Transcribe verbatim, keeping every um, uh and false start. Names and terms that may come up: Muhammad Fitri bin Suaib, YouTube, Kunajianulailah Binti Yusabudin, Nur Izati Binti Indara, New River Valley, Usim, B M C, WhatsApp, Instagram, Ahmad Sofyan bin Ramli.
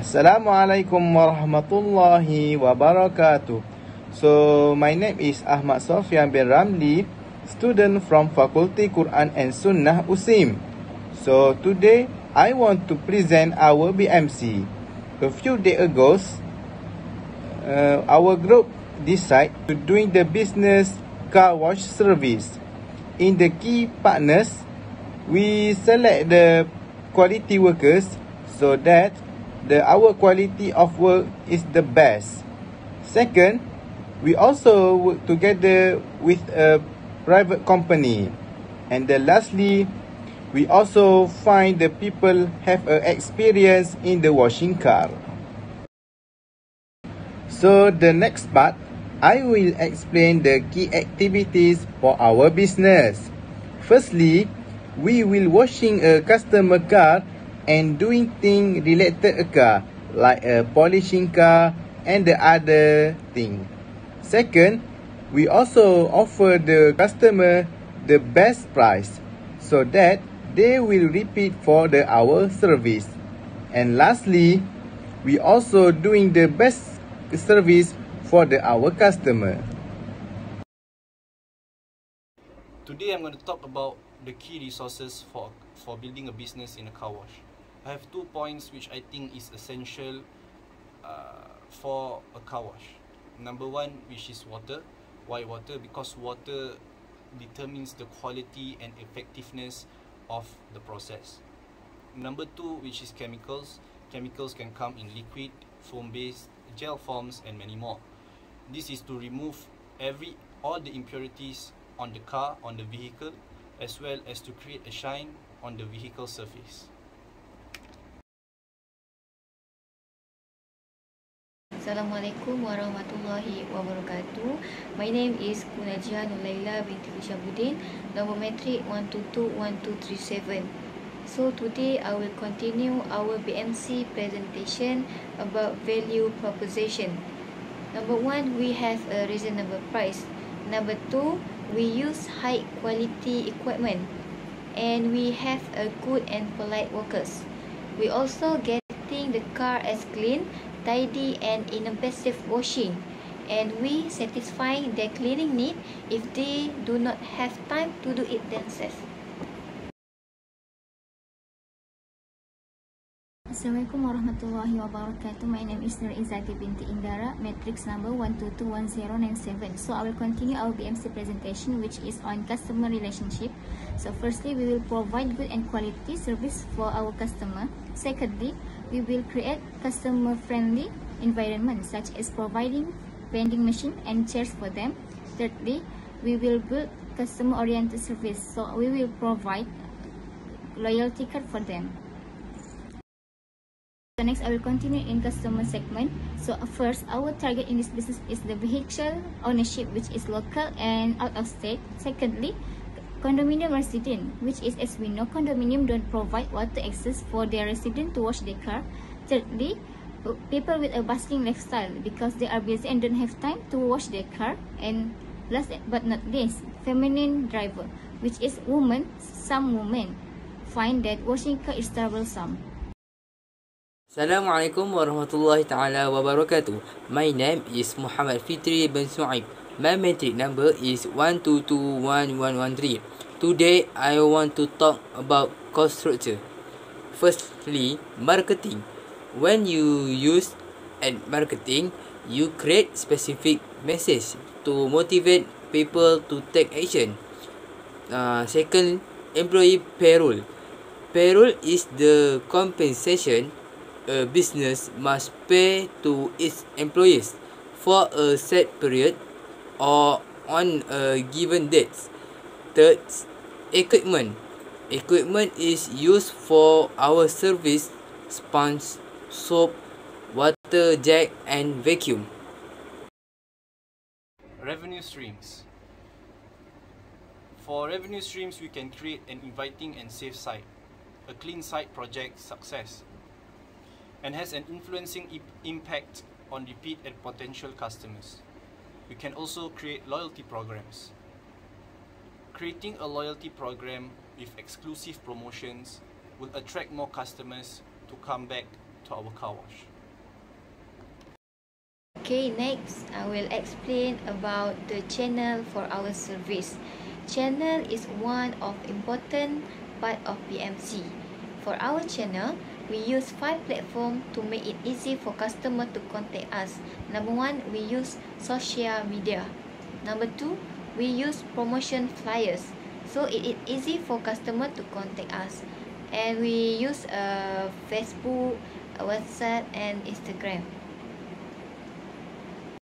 Assalamualaikum warahmatullahi wabarakatuh. So my name is Ahmad Sofyan bin Ramli, student from Faculty Quran and Sunnah Usim. So today I want to present our B M C. A few days ago, uh, our group decided to doing the business car wash service. In the key partners, we select the quality workers so that The, our quality of work is the best. Second, we also work together with a private company. And then lastly, we also find the people have an experience in the washing car. So the next part, I will explain the key activities for our business. Firstly, we will washing a customer car and doing things related to a car, like a polishing car and the other thing. Second, we also offer the customer the best price so that they will repeat for the our service. And lastly, we also doing the best service for the our customer. Today I'm going to talk about the key resources for, for building a business in a car wash. I have two points which I think is essential uh, for a car wash. Number one, which is water. Why water? Because water determines the quality and effectiveness of the process. Number two, which is chemicals. Chemicals can come in liquid, foam-based, gel forms, and many more. This is to remove every all the impurities on the car, on the vehicle, as well as to create a shine on the vehicle surface. Assalamualaikum warahmatullahi wabarakatuh. My name is Kunajianulailah Binti Yusabudin, number metric one two two one two three seven. So today I will continue our B M C presentation about value proposition. Number one, we have a reasonable price. Number two, we use high quality equipment, and we have a good and polite workers. We also getting the car as clean, tidy and innovative washing, and we satisfy their cleaning need if they do not have time to do it themselves. Assalamualaikum warahmatullahi wabarakatuh. My name is Nur Izati Binti Indara, matrix number one two two one zero nine seven. So I will continue our B M C presentation, which is on customer relationship. So firstly, we will provide good and quality service for our customer. Secondly, we will create customer-friendly environment, such as providing vending machine and chairs for them. Thirdly, we will build customer-oriented service, so we will provide loyalty card for them. So next, I will continue in customer segment. So first, our target in this business is the vehicle ownership, which is local and out of state. Secondly, condominium resident, which is, as we know, condominium don't provide water access for their resident to wash their car. Thirdly, people with a bustling lifestyle, because they are busy and don't have time to wash their car. And last but not least, feminine driver, which is women. Some women find that washing car is troublesome. Assalamualaikum warahmatullahi ta'ala wabarakatuh. My name is Muhammad Fitri bin Suaib. My metric number is one two two one one one three. Today, I want to talk about cost structure. Firstly, marketing. When you use ad marketing, you create specific message to motivate people to take action. Uh, second, employee payroll. Payroll is the compensation a business must pay to its employees for a set period or on a given date. Third, equipment. Equipment is used for our service: sponge, soap, water jet, and vacuum. Revenue streams. For revenue streams, we can create an inviting and safe site, a clean site project success, and has an influencing impact on repeat and potential customers. We can also create loyalty programs. Creating a loyalty program with exclusive promotions will attract more customers to come back to our car wash. Okay, next I will explain about the channel for our service. Channel is one of important part of P M C. For our channel, we use five platforms to make it easy for customer to contact us. Number one, we use social media. Number two, we use promotion flyers. So it is easy for customer to contact us. And we use uh, Facebook, WhatsApp and Instagram.